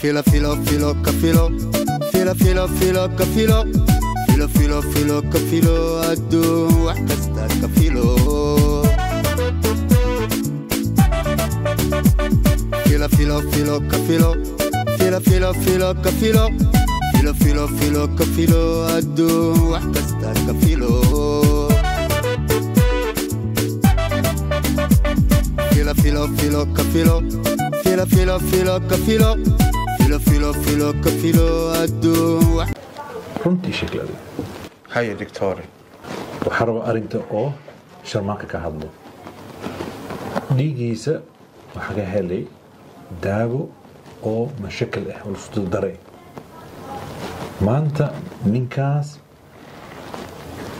Filo, filo, filo, كفيلو. Filo, filo, filo, كفيلو. Filo, filo, filo, كفيلو. أدو وحدة كفيلو. Filo, filo, filo, كفيلو. Filo, filo, filo, كفيلو. Filo, filo, filo, كفيلو. أدو وحدة كفيلو. Filo, filo, filo, كفيلو. Filo, filo, filo, كفيلو. فيلو فيلو كفيلو أدو كنتي شكلها دي هاي دكتوري وحرب أرنتو أو شرماك كهضمو دي جيسة وحاجة هالي دابو أو مشاكل إيه والفضل دري ما أنت من كاس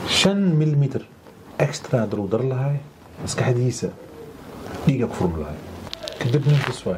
5 ملم إكسترا درودر لهاي بس كحديثة ديجا كفرم لهاي كدبني بسوي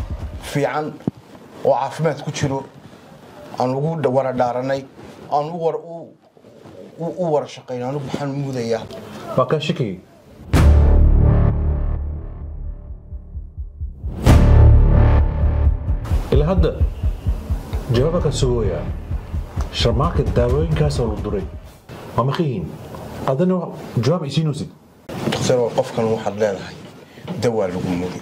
في عن وعفمات كتيرو عن وجود ورا دارناي عن ورا شقينا عن بحن مذيع ما كان شكي إلى هذا جوابك السويا شرماك الداوين كاسر الدري ومخين هذا نوع جواب إيسينوسي تخسر وقف كان واحد لا هاي دوا لجمودي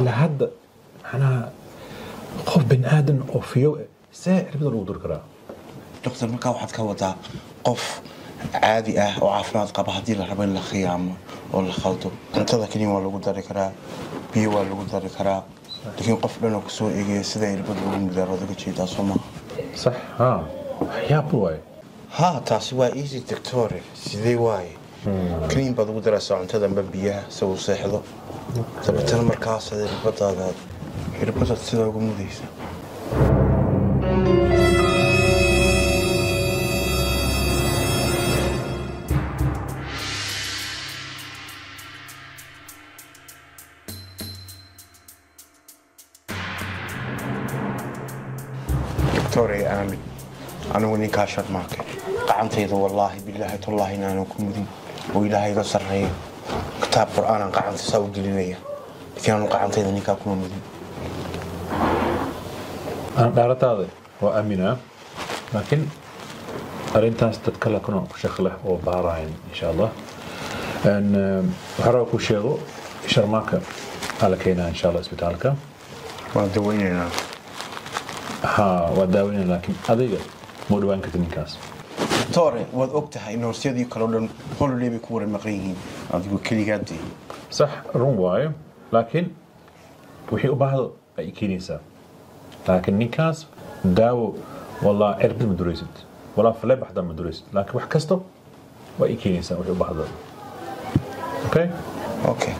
لهذا أنا خوف بني آدم أو فيو سائر بدل ودور كرا. دكتور ما كان واحد كوتا قف عادي وعافمات قبل هدي الربين الخيام ولا خلطه. أنت ذاك اليوم ولا قدر كرا بي ولا قدر كرا. لكن قف لنا كسور إيجي سدير بدل مدار هذاك شيء تصومه. صح ها يا بوي. ها تاسوا إيزي دكتوري سدي واي. كريم بدو دراسة أنت ذا مبياه سو صحضه. تبتل مركز هذا الربطة هذا الربطة تصير قموديس دكتوري آمين أنا وإني كاشر معك قعنتي والله بالله تالله إن أنا قمودي وإلهي قصر هي كتاب قرآن قاعد تسوي دليلية كانوا قاعد تيذني كأكون مدين أنا دارت هذا وأمينة لكن أرينتها تتكلم كنا بشكله أو بعراين إن شاء الله أن حرق وشيله شرماك على كينا إن شاء الله سبيتالك وداويننا ها وداويننا لكن هذا مو دوين كتني كاس توري وقتها إنه سيدي كلهم كل اللي بيكور المقريين أقول كل قدي صح رونواي لكن وحي بعض أي كنيسة لكن نيكاس داو والله عرب المدرسة ولا فلاب حدا مدرسة لكن وحكسته وأي كنيسة وحي بعض أوكي أوكي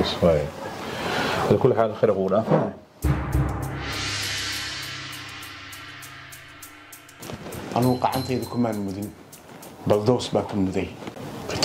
بس فاي لكل حال خير أقوله أنا وقعنت إذا كمان المدين بلدوس باكم مذي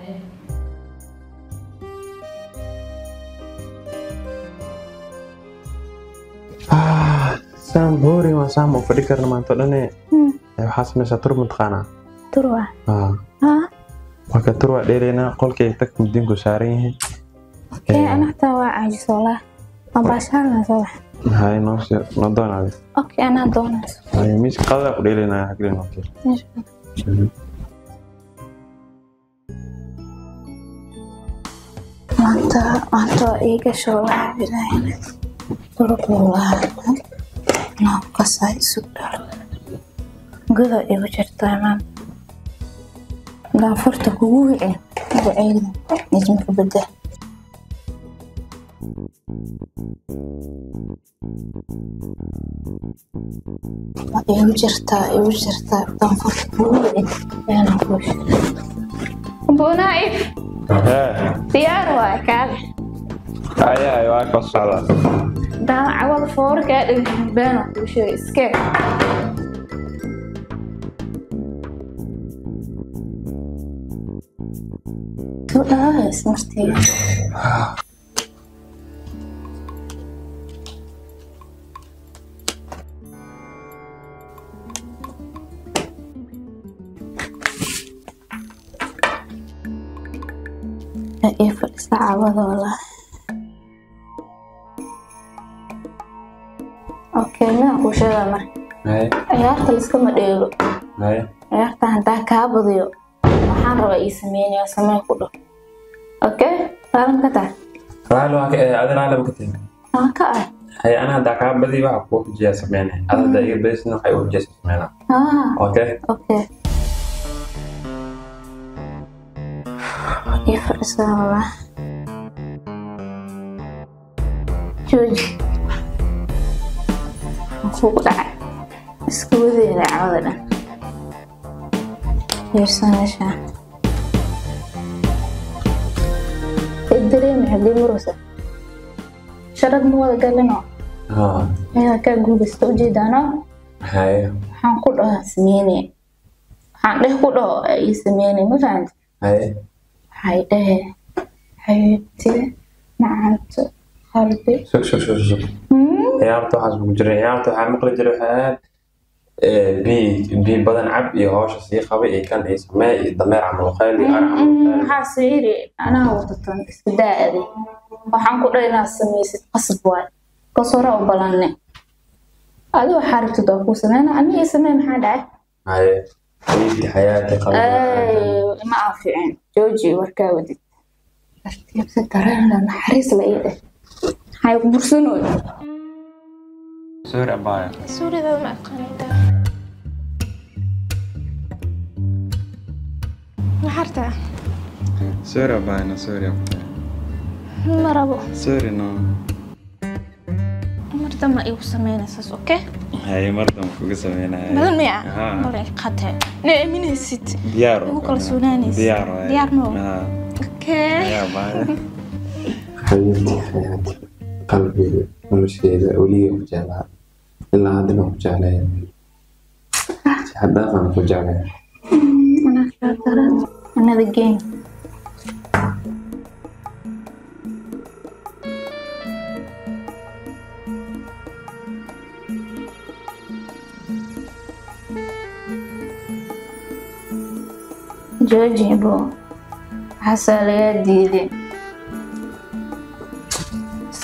أيه سام بوري وسام وفريكر لما تقولني حاسس مش هتروح متخانة تروح وكان تروح لينا قل كي تك مدينكو شاريه أوكي أنا حتى عاجز والله ما بشارنا صراحة هاي نفسي نضون عليه أوكي أنا ضون هاي مش قلق لينا حقلين أوكي مش ما أنت إيجا شغلها بداية طرق والله لا قصاي سكر قدر يوجد تمام دافرت قوي وعين نجم كبده يوجرتا دافرت قوي أنا خوش أبو نايف ديار واكال أيه واكل صلاة دا عوض فورك بينه وشيء سكير كويس مرتين ايه فرصة عوض والله كلمة وشذا ما عيارت الاسكمة ديلو عيارت هندا كابضيو وحان ربعي سميني وسمين كله اوكي؟ فالم كتاع فالو عدن على بكتين كأه هي انا هندا كابضيو وحقوق جيا سميني هذا دقيق بيسنا حيوق جيا سميني اوكي يفرسوا الله جوجي فوق دعي اسكوذي إلى عوضنا يرسان شاء الدريم حدي مروسة شرد مواد قال لنا هي كاقول استوجد أنا هاي حنقولها سميني حنقولها كله أي سميني مثلا هاي هاي ده حياتي معنت قلبي شو عيارته حسب جري عيارته حامق لجروحات بي بدن عب يهاش صيخة بي كان اسمه ضمير عمل خالي حاسيري أنا وطن استدائري وحنقول لنا سميس قصب واي قصورة وبلاني هذا حارب تدوكوس أنا أني اسمه محادع هاي حبيبتي حياتي خلاص ما أعرفين جوجي وركاودي أرتيب سترينا نحريص لإيده هاي برسنوي سوري أبايا سوري ذا ما أقنعته نحرته سوري أبايا سوري أبايا مرابو سوري نو مرتا ما إيو سمينا ساس أوكي؟ هاي مرتا ما كوكو سمينا هاي مدن مياه مرأي قاتها نأمين هسيت ديارو موكال سونانيس ديار نو أوكي يا أبايا حياتي قلبي ولشيء وليه وجاله إلا هذا ما وجاله حدا ما وجاله أنا شاطرة أنا ذكية جوجي بو حصل ديدي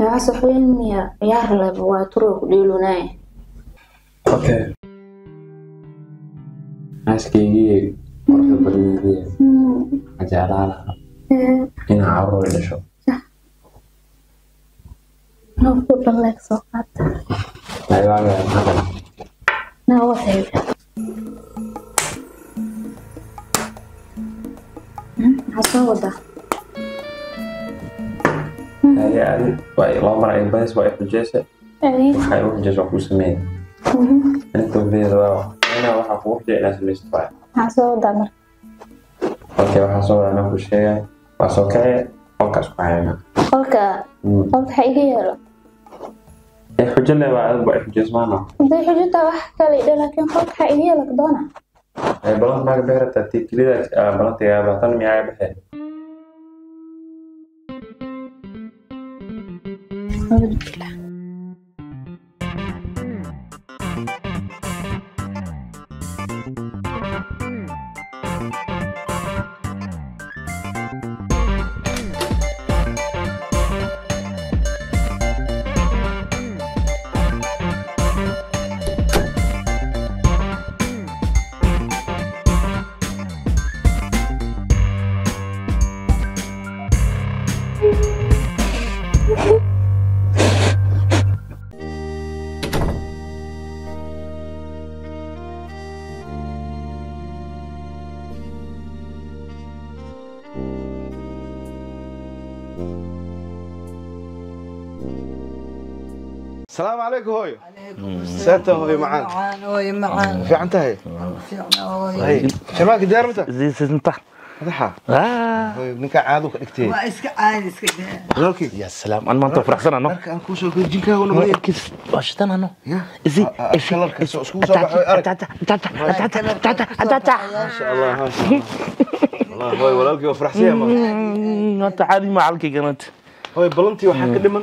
يا صحوين يا يغلب واتروك ديلوناي اوكي عسكيجي مرحب بالنيدية عجالة انا عبرو إلى شو صح Hawkudhalek soo qaad. Nawaaseeda. Hasaawada. يعني الأمر عين بس واقف الجسد. وحيروح الجسد وحوسمين. أنتم في ذا أنا راح أروح لأن أسمي استطاع. حسودا مر. أوكي راح أسوي أنا كل شيء. أسوي كذا. أوكي سبحانه. أوكي. أوكي حيله. الحجة اللي واقف الجسد معنا. ده حجته واحدة لإذا لكن أوكي حيله لك دهنا. بلغت معك بهرة ترتيب كذا بلغت يا بطل معي بهرة. أعوذ بالله. السلام عليكم هوي. عليكم السلام. هوي معانا. هوي معانا. في عن تهي. هوي. شماك دير متى؟ زين سنتح. متى؟ هوي منك عادوك دكتي. واسك عاد اسك ده. لوكي. يا سلام أنا ما تفرح سنة نو. أنا كوش جينك هون وين كيس واشتنا نو. زين. إيش الله كيس أسكوس. تعال. ما شاء الله ما شاء الله. الله هوي ولوكي وفرح سيا ما. أنت عادي ما عليك كنت. هوي بلنتي وحكي لمن.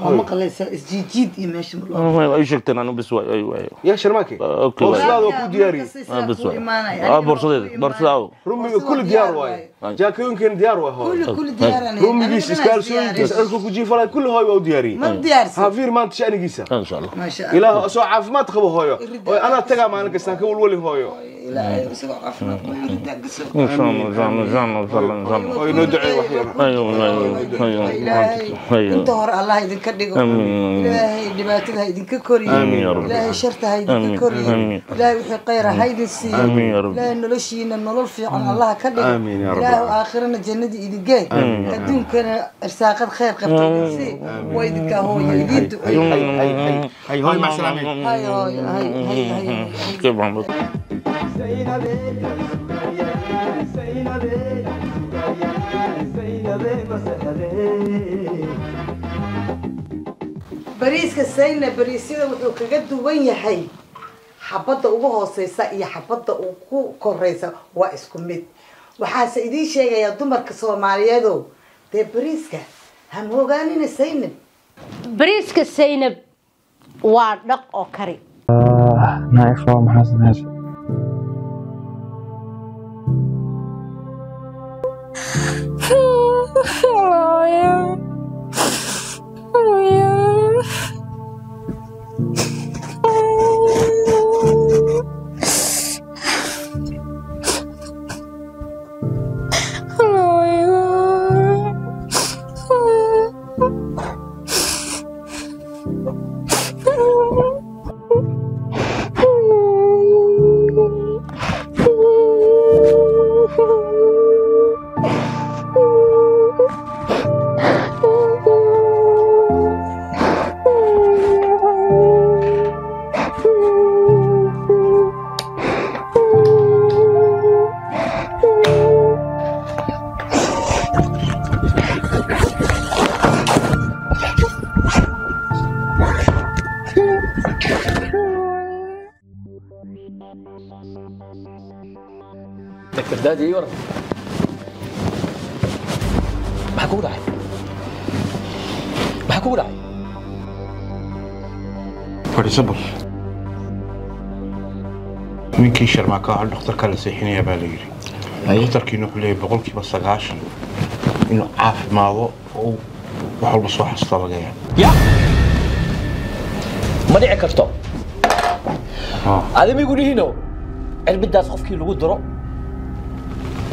ما قلت جديد يمشي والله اي شكت انا بس ايوه يا شرماكي بورصداد وكو دياري بسوي بورصداد رمي كل ديار واي جاكي يمكن ديار واي كل ديار انا رمي اسكال سوينتس اسكو جي فلا كل هاي او دياري ما ديار هافير ما انت شانيقيسا ان شاء الله ما شاء الله اله سو عافمات قبو هويو انا تغا ما انا كسان كولولي هويو اله سو عافمات ان شاء الله ان شاء الله ان شاء الله ان شاء الله اي ندعي وحيا ايوه انت هور الله يدك إلهي دباتها يدينك كوري إلهي شرتها يدينك كوري إلهي وحي قيرها يدين السيئ إلهي نلوشينا نلول في عن الله كله إلهي آخرنا الجنة يدين جاي قدوم كان إرساق الخير قبطة السيئ ويدك هو يدينتو هاي هاي هاي هاي مع السلامين هاي هاي هاي هاي كيف عمرك سينا لي سينا لي سينا لي مسألة لي بريس كسينا بريسيدا وكجدو وين يحيي حبضة أبوها صيصة يا حبضة أبوه كريسة واسكمت وحاس إيدي شيء يا دمر كسوة معيادو ده بريس ك هم هو جاني نسينا بريس كسينا وارق أو كري نعرف ما حسن هذا دادي ورا محكو راعي محكو راعي فور اكزامبل ninkii sharmaka ah dhakhtarka la seexinaya baa la yiri dhakhtarkiina wuxuu leeyahay 100% sagaashan inuu caafimaado oo wax walba soo xasta laga yahay ya ma dhici karto adimi gudihino cilmidaas qofkii lagu diro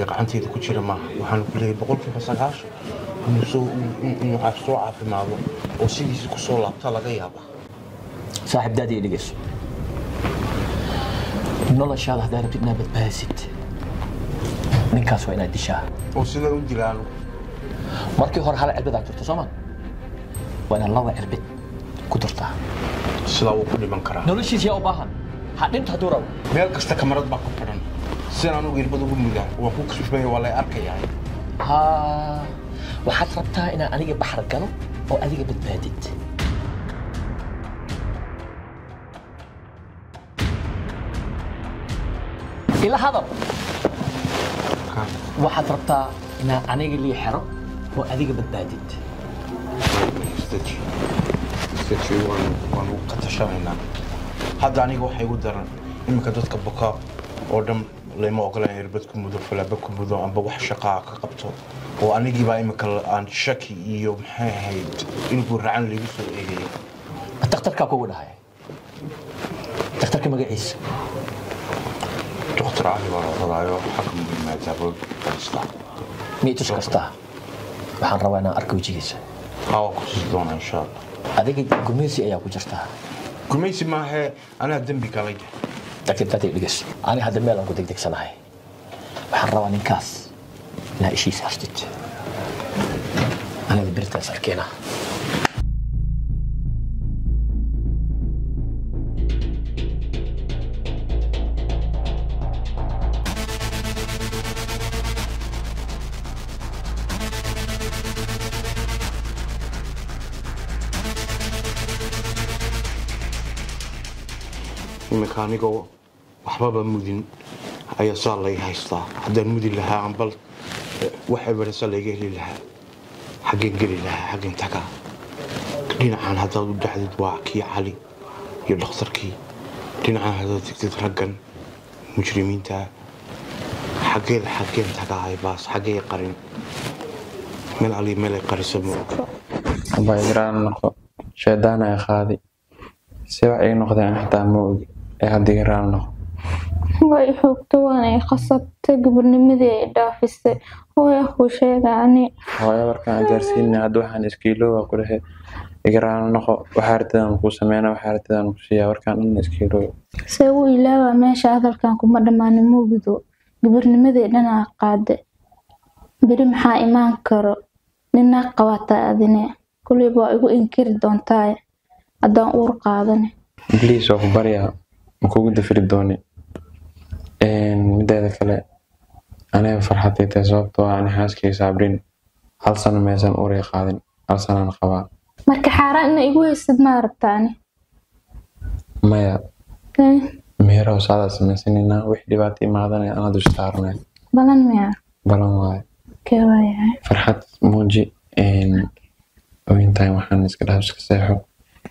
gacantayda ku jira maaha waxaan ku leeyahay 100% inuu soo caafimaado oo sidiisa kusoo laabta laga yaaba saaxiib daad ii dhegeyso نلا شاله دارت نبت باسيت نكاس وين الدشاه وصلنا وديلانو مركي هور حاله عبد دكتور تسمان وانا لو عربت قدرتا سلاو كل من كرا نلا شي يا وباهن حدنت دورو ميل كسته كاميراد با كو فدان سين انو غيربدو ميدا وا كو كشبي ولا اركيا ها وحت ربتها ان اني بحر غلو او اديك بدباديت إلى هذا واحد ربطة أنا اللي حرب وأذيك بالبادد استجي وقت شاهينا هذا أنا هو حيقدر إما كدتك بكاب ودم لما أقول أنا ربتكم بدو فلا بكم بدو عم بوح شقاق قبته وأنا جيبا إما كل عن شكي يوم حيد يقول رعن اللي بيصير إيه تختار كاكونا هاي تختار كم جعيس تختار علي وراء حكم بما تابل بالإسلام ميتوش كستا بحان روانا أركوجيس هاو كسدونا إن شاء الله هذيك قميسي أيها كجرتها قميسي ما هي أنا هدم بك عليك تكتب تاتي لقس أنا هدم ميلان قدك ديك سناهي بحان روان إنكاس لا إشي ساستت أنا دبرتها سركينا مكانيكو وحبابا مدن أي صار لي هايستا هذا المدن لها عن بل وحبا رسال لي قيل لها حقين قيل لها حقين تكا دين عن هذا ضد حدد واعكي علي يلخصر كي دين عن هذا تترقن مجرمين تا حقين تكا هاي باس حقين قرن من علي ملي قرسمو الله يجران نقو شهدانا يا خادي سواء أي نقطة حتى موج هذه رانو. واي حكتواني خاصة تقبل مذي دافست هو يخو شيء يعني. هو يبركان جرسين عدو حنش كيلو وكله يقرأنا نخو وحارتنا نقوس مينا وحارتنا نقوسيا بركان نش كيلو. سوي لا ماشي هذا كان كم مرة ما نمو بدو قبل مذي لنا قاد برمح إيمان كرو لنا قوات أذنى كل يبغى يقول إنكر دون تاي. أدان أورقا أدنى بليس أخباريها مكو قد فريد دوني مدى ذاك لا أنا فرحتي تسوبتوها أنا حاسكي سابرين هل سنة ميسان أوريقا أدنى هل سنة نخبا مركا حارة إنه إيقوي السدماء ربطاني مايا ميرا وسادة سمسينينا وحدي باتي ماداني أنا دوشتارنا بلان ميا بلان واي كيوايا فرحت موجي وين تايم وحانيس كدهبس كسيحو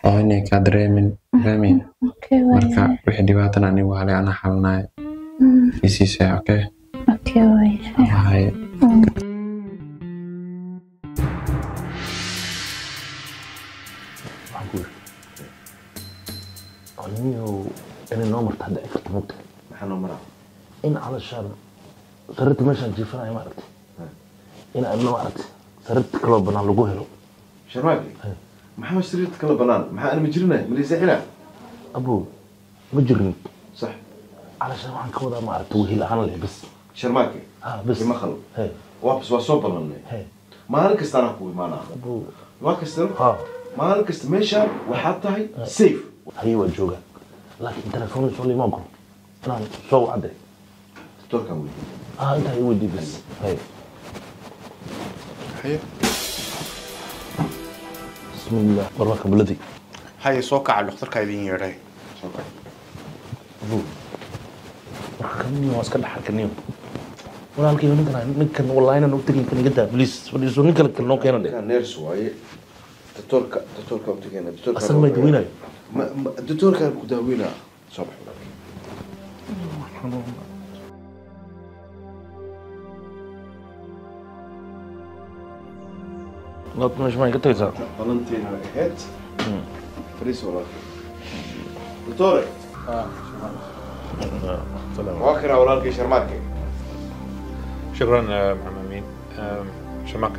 أنا كادريمين رامين. أوكي. مركب وحدي باتنا نيوالي أنا حالنا. يسيسي أوكي. أوكي وين. هاي. أقول. أنيو إن النمر تحدى أكثر ممكن. محل نمرة. إن على الشارع صرت مشان جيفنا إمارتي. إن أنا إمارتي صرت كلوب أنا لقوهلو. شرمالي. محمد سرير تكلم بنان مع أنا مجرنا ملي زعلان أبو مجرني صح علشان ما عنك ولا ما عرفت وهي أنا اللي بس شرماكي بس ما خلو هي وابس وصوب بنان هي ما أنا كستان أبوي ما أنا أبو ما كستان ما أنا كست مشى وحطها سيف هي والجوجا لكن تلفوني صار لي ما أقول أنا سو عدي تركا ودي أنت ودي بس هاي هاي بسم الله بركة بلدي هاي سوكا على الأخطر كايدين يراي سوكا ذو كمني واسكال حكني ولا هالكي هني كنا نكن والله أنا نوتكين كنا جدا بليس بليس هني كنا كنا كنا ده نيرس واي تتركا وتكينا تتركا أصلا ما يدوينا ما تتركا بدوينا صباح الحمد لله لا تنسى ما يقطع يصير. بلنتين هات. فريس وراك. دكتور. سلام. واخر وراك شرماك. شكرا محمد أمين. شرماك.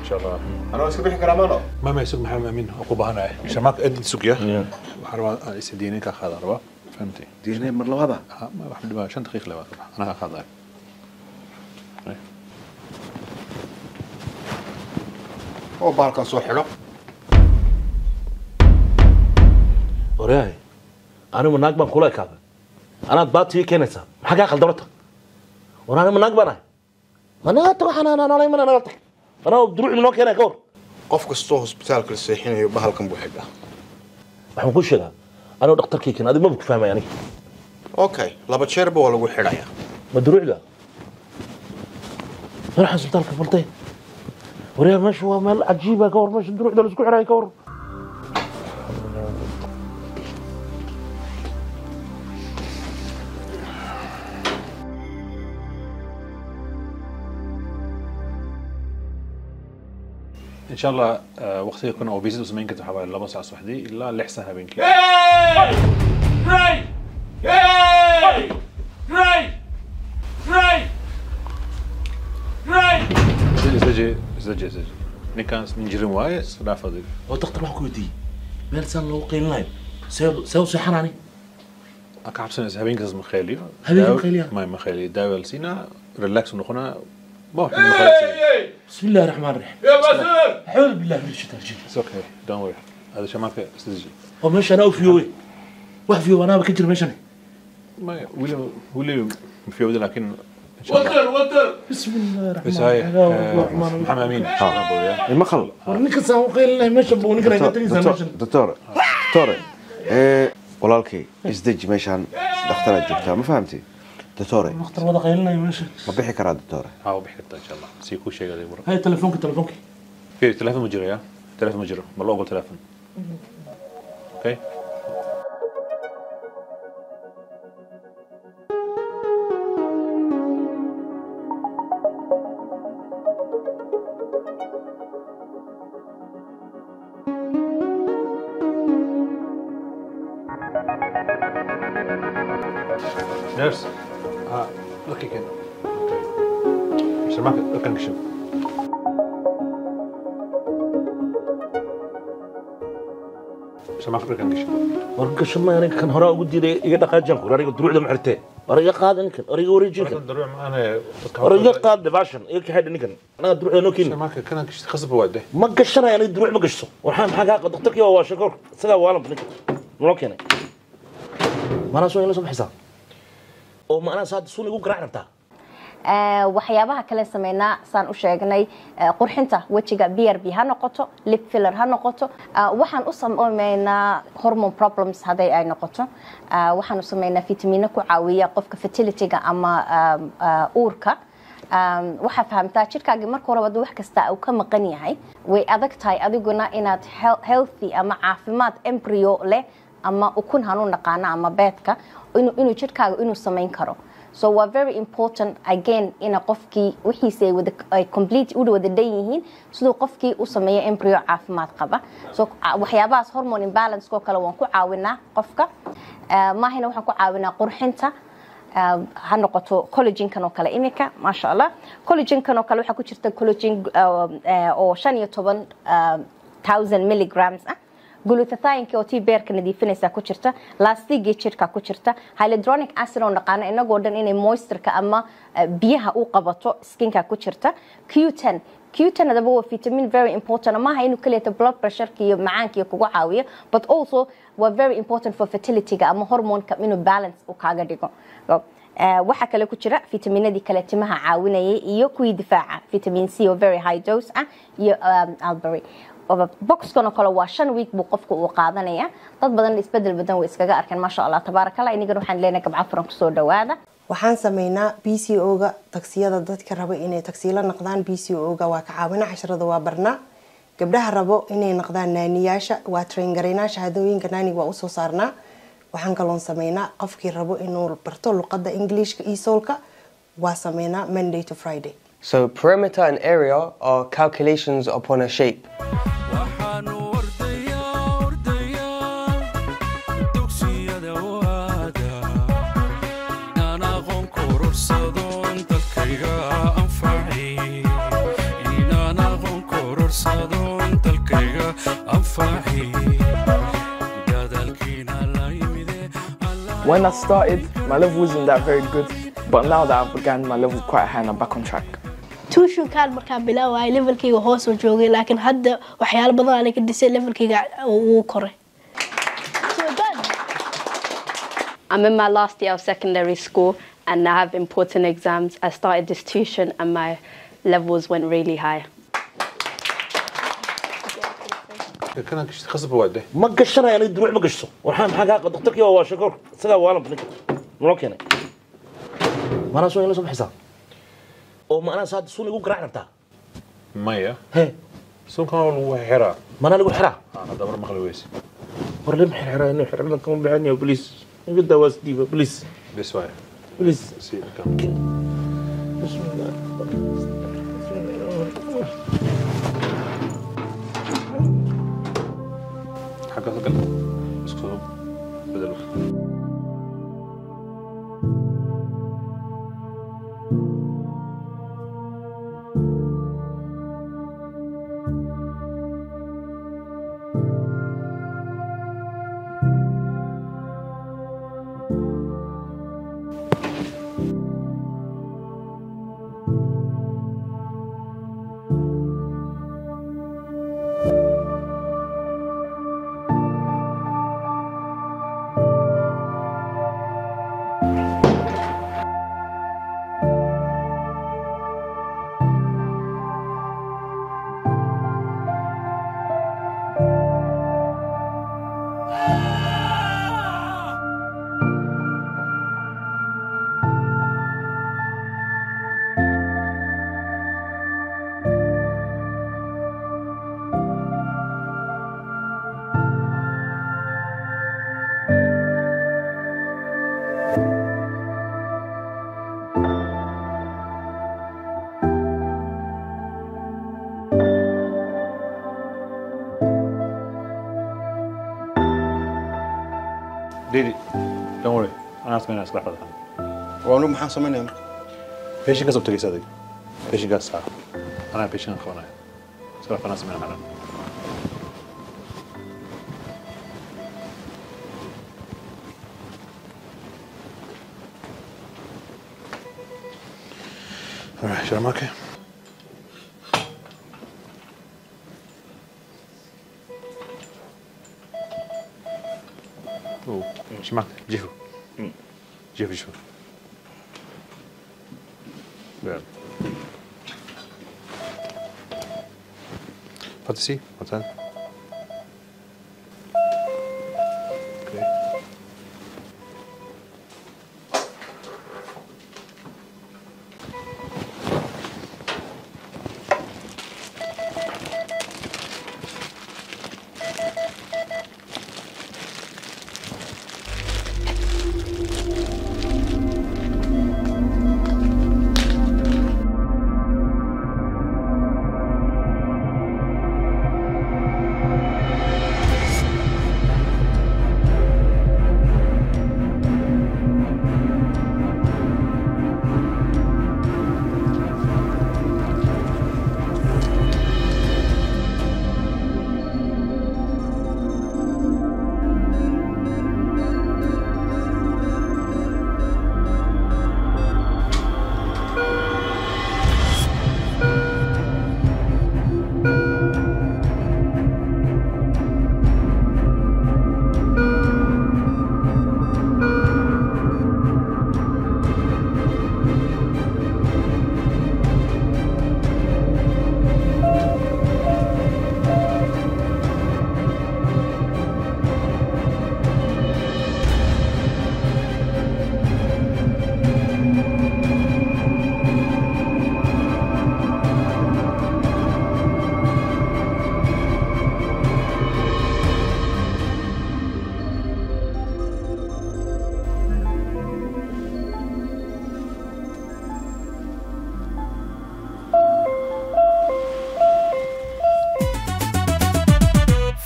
إن شاء الله. أنا أسكب بحكي رمانو. ما يسوق محمد أمين عقوبة هنا. شرماك أدي سوقيا. وحروا يسديني كخاضر ربا. فهمتي. ديني مر له هذا. ما راح ندبا شن دقيقة له أنا خاضر. أو بارك الله صحيح. أوريه أنا من ناقب خلايا كابر أنا تبات هي كنسة حاجة خلدرتها وأنا من ناقب أنا تروح أنا لا يمنا أنا رتك أنا بدروح من هناك هنا كور قفك استوه سبتالك للسيحين يبها لكم بوحدة ما بقولش لا أنا ودكتور كيكن هذا ما بك فاهمة يعني أوكي لا بتشربه ولا بقول حرايا بدروح لا نروح سبتالك فلتين وريها مشوى مال عجيبة كور مش نروح دول اسكو حراي كور ان شاء الله وقتها يكون اوبيزيت وسمين كنت حبايب لا بس على صحدي الا اللي احسنها بينك هاي هاي هاي هاي هاي هاي زجي زجي زجي نكان نجري واي لا فاضي او تخطر محكو دي مالسان لو قيل لاين سو سحراني اكعب سنه هبين كز مخالي هبين مخالي ما مخالي داول سينا ريلاكس ونخنا ما بسم الله الرحمن الرحيم يا باسل حول بالله من الشتاء جي اوكي دون وري هذا شمالك استزجي او مش انا وفيوي واحد فيو انا بكجر مش انا ما ولا فيو لكن وتر وتر بسم الله الرحمن الرحيم محمد امين ما خلص ورنيك ساوقي لنا ماشي بوني كرا دكتور دكتور ولالكي ازدج مشان دختره جبتها ما فهمتي دكتور مختار وضع لنا ماشي ربحي كرا دكتور ها ربحي ان شاء الله سيكو شيء غادي يمر هاي تليفونك في تليفون مجري يا تليفون مجري والله اقول تليفون اوكي نيرس لكي كده مش معاك الكنكشن مش معاك الكنكشن وركش ما يعني كان هراء ودي لي يتقاجن قراري دروع لمعرته وري قاد انك وري وريجين دروع انا وري قاد دباشن يك حد انك انا دروع نوكين مش معاك كنكش خصب واده ما قشنا يعني دروع ما قشسو وحان حقاق دكتورك يا واشكر سدا والله نوكين ما انا سوي له صبح حساب oo ma ana saad suunigu garaacnabta waxyaabaha kale sameeyna saan u sheegnay qurxinta wajiga BRB ha noqoto lip filler ha noqoto waxaan u sameeyna hormone problems haday ay noqoto waxaan u sameeyna fiitamiino ku caawiya qofka fertility-ga ama uurka waxa fahamtaa jirkaaga marka hore wad wax kasta uu ka maqan yahay way adagtahay adiguna inaad healthy ama caafimaad embryo leh ama ukun hanu naqaana ama beedka inuu jirkaaga inuu sameyn karo so we are very important again in a qofki wixiisa with a complete u wada dayihiin sidoo qofki uu sameeyo embryo caafimaad qaba so waxyaabaas hormone imbalance ko kala waan ku caawinaa qofka maahina waxaan ku caawinaa qurxinta ha noqoto collagen kan oo kale imika ma sha Allah collagen kan oo kale waxa ku jirta collagen oo 15,000 milligrams ah glutathione oo tii beerka nadiifinaysa ku jirta laastigii jirka ku jirta hyaluronic acid oo naqaana inagoo dhan inay moisture ka ama biyaha u qabato skinka ku jirta Q10 كيوتن هذا هو فيتامين very important ما هي إنه كله blood pressure كي معانك يكون عالية but also was very important for fertility كأما هرمون كمينه balance وكعاديكم. waxa kale ku jira fiitamiinadii kala timaha caawinaya iyo kuwi difaaca fiitamiin C oo very high dose ah iyo albury oo boxkana kala waa 5 week buu qofku u qaadanaya dad badan isbedel badan way iskaga arkan ma sha Allah tabarakallah iniga waxaan leenahay gabcaha furan ku soo dhawaada waxaan sameeynaa PCO ga taksiyada dadka raba inay taksiila noqdaan PCO ga waa ka caawina casharada waa barna gabdhaha rabo inay noqdaan naaniyaasha waa train gareynaa shahaadooyinka naaniga waa u soo saarnaa waxaan kaloon sameeynaa qofkii rabo inuu barto luqadda Englishka iyo soolka waa sameeynaa Monday to Friday. So perimeter and area are calculations upon a shape. When I started, my level wasn't that very good, but now that I've began, my level's quite high and I'm back on track. Tuition كان مركب بلاو هاي level كي وحوس وجوجي لكن هذا وحيال بضاعة لكن ديسي level كي قاعد وكره. So good. I'm in my last year of secondary school and I have important exams. I started this tuition and my levels went really high. كنا كشت خصب واده ما قشنا يعني دروع ما قشته ورحنا محقق دكتورك يا واشكر سلا وانا بنك ملوك هنا ما أنا سوي أنا سوي حساب أو ما أنا صاد سوني يقول رعنا بتاع ما يا هه سون كانوا لو حرا ما أنا لو حرا أنا دبر ما خلويس ورلم حرا إنه حرا لنا كم بعاني وبليس نقد دواس ديبا بليس بس واي بليس سير كم بسم الله حاجة تقلق اسكتوا بدلوا ديدي don't worry أنا أسمع ناس كلها هذا وعلوم محاسة من يمر بيشين كسب تري صدق بيشين كسر أنا بيشين خونة سلام أنا أسمع ناس alright شو رأيك شمعت جيفو جيفو جيفو بيان فاتسي متان اوكي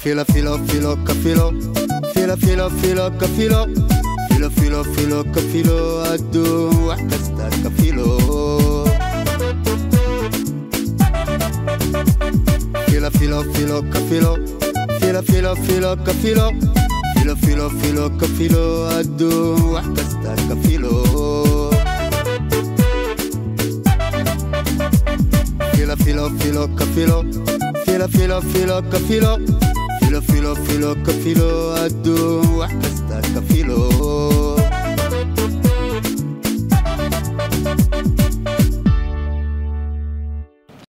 filo filo filo كفيلو filo filo filo كفيلو filo filo filo كفيلو أدو وحدة كفيلو filo filo filo كفيلو filo filo filo كفيلو filo filo filo كفيلو أدو وحدة كفيلو filo filo filo كفيلو فيلو فيلو فيلو كفيلو فيلو فيلو فيلو كفيلو أدو وحدة كفيلو.